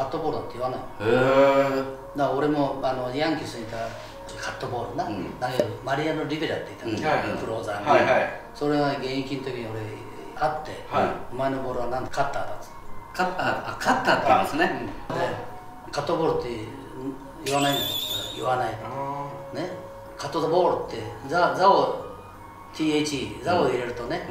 カットボールって言わない。へえ。だから俺もヤンキースにいたカットボールな、投げるマリアノ・リベラって言ったの、クローザーが。それが現役の時に俺会って「お前のボールは何だ、カッターだ」っつって。カッター、カッターって言いますね。でカットボールって言わないのって言わないね。カットボールって「ザ」を THE ザを入れるとね、